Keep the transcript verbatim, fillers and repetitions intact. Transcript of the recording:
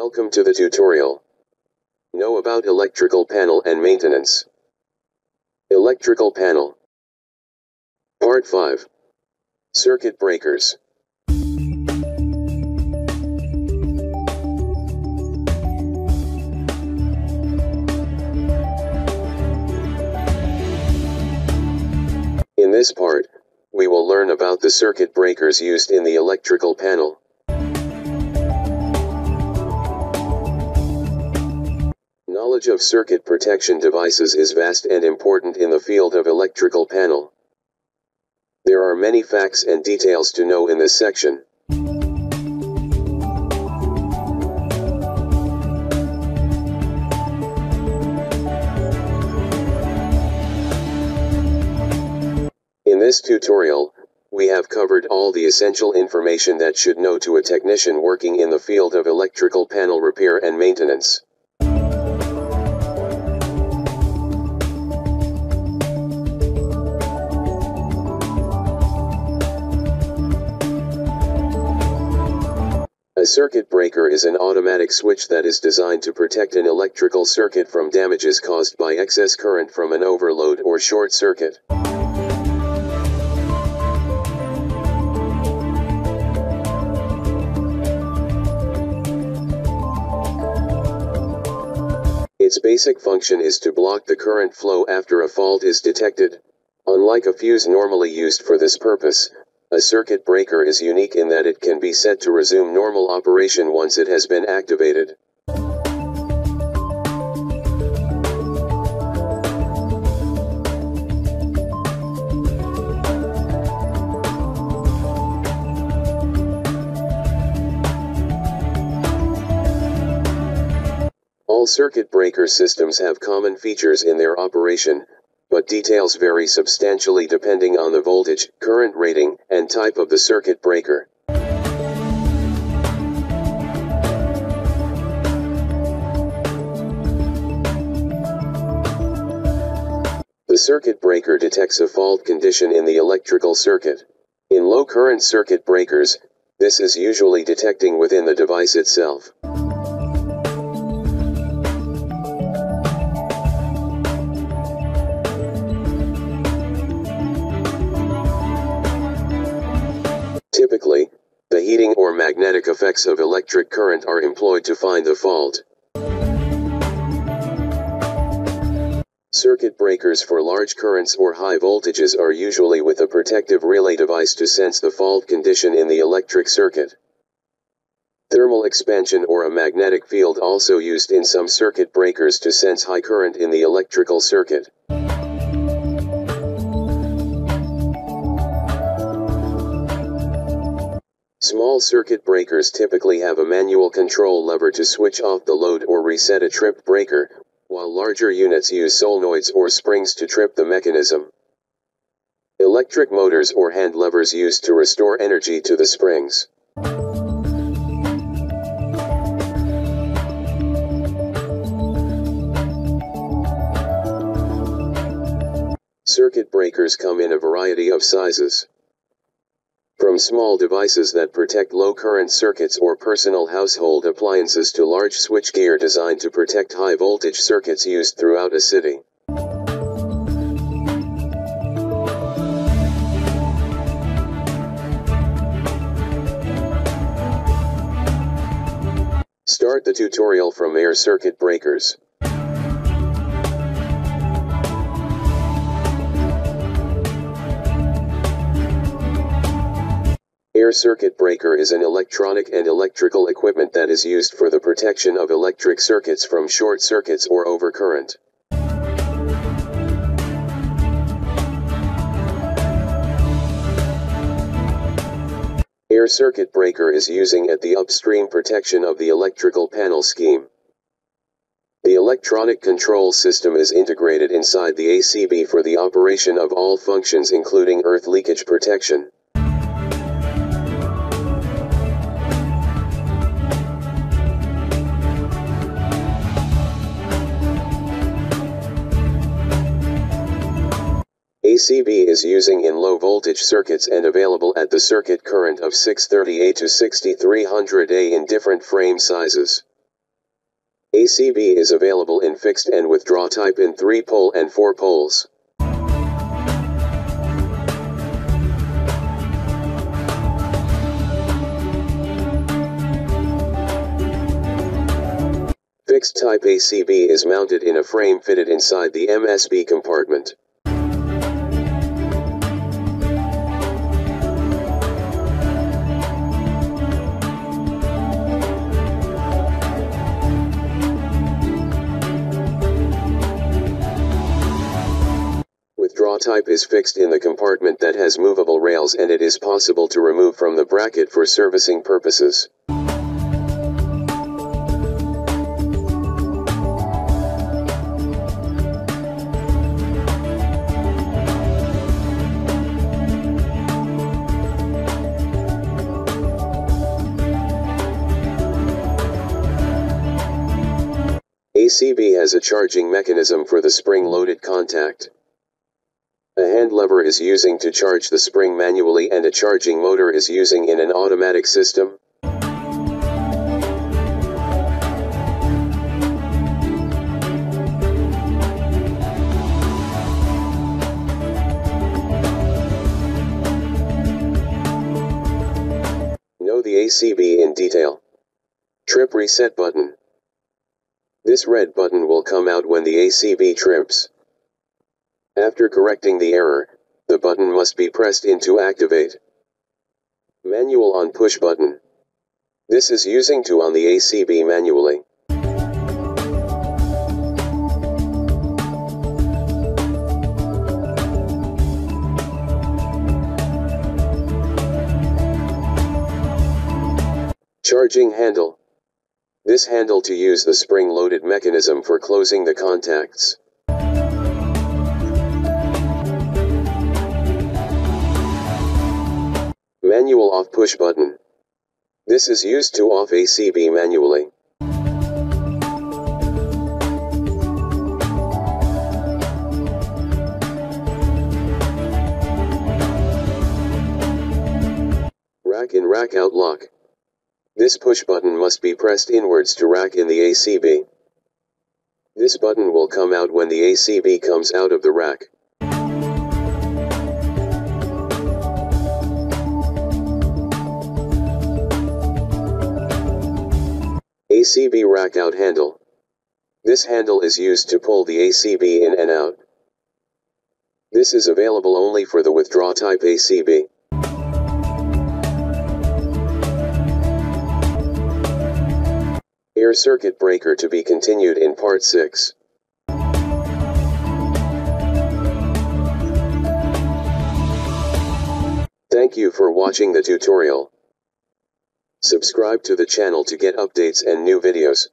Welcome to the tutorial. Know about electrical panel and maintenance. Electrical panel. Part five. Circuit breakers. In this part, we will learn about the circuit breakers used in the electrical panel. Knowledge of circuit protection devices is vast and important in the field of electrical panel. There are many facts and details to know in this section. In this tutorial, we have covered all the essential information that should know to a technician working in the field of electrical panel repair and maintenance. A circuit breaker is an automatic switch that is designed to protect an electrical circuit from damages caused by excess current from an overload or short circuit. Its basic function is to block the current flow after a fault is detected. Unlike a fuse normally used for this purpose, a circuit breaker is unique in that it can be set to resume normal operation once it has been activated. All circuit breaker systems have common features in their operation, but details vary substantially depending on the voltage, current rating, and type of the circuit breaker. The circuit breaker detects a fault condition in the electrical circuit. In low current circuit breakers, this is usually detecting within the device itself. Typically, the heating or magnetic effects of electric current are employed to find the fault. Circuit breakers for large currents or high voltages are usually with a protective relay device to sense the fault condition in the electric circuit. Thermal expansion or a magnetic field also used in some circuit breakers to sense high current in the electrical circuit. Small circuit breakers typically have a manual control lever to switch off the load or reset a tripped breaker, while larger units use solenoids or springs to trip the mechanism. Electric motors or hand levers used to restore energy to the springs. Circuit breakers come in a variety of sizes, from small devices that protect low-current circuits or personal household appliances to large switchgear designed to protect high-voltage circuits used throughout a city. Start the tutorial from air circuit breakers. Air circuit breaker is an electronic and electrical equipment that is used for the protection of electric circuits from short circuits or overcurrent. Air circuit breaker is using at the upstream protection of the electrical panel scheme. The electronic control system is integrated inside the A C B for the operation of all functions including earth leakage protection. A C B is using in low voltage circuits and available at the circuit current of six thirty A to sixty-three hundred A in different frame sizes. A C B is available in fixed and withdraw type in three pole and four poles. Fixed type A C B is mounted in a frame fitted inside the M S B compartment. Withdraw type is fixed in the compartment that has movable rails, and it is possible to remove from the bracket for servicing purposes. A C B has a charging mechanism for the spring-loaded contact. A hand lever is using to charge the spring manually, and a charging motor is using in an automatic system. Know the A C B in detail. Trip reset button. This red button will come out when the A C B trips. After correcting the error, the button must be pressed in to activate. Manual on push button. This is using to on the A C B manually. Charging handle. This handle to use the spring-loaded mechanism for closing the contacts. Manual off push button. This is used to off A C B manually. Rack in rack out lock. This push button must be pressed inwards to rack in the A C B. This button will come out when the A C B comes out of the rack. A C B rack out handle. This handle is used to pull the A C B in and out. This is available only for the withdraw type A C B. Air circuit breaker to be continued in part six. Thank you for watching the tutorial. Subscribe to the channel to get updates and new videos.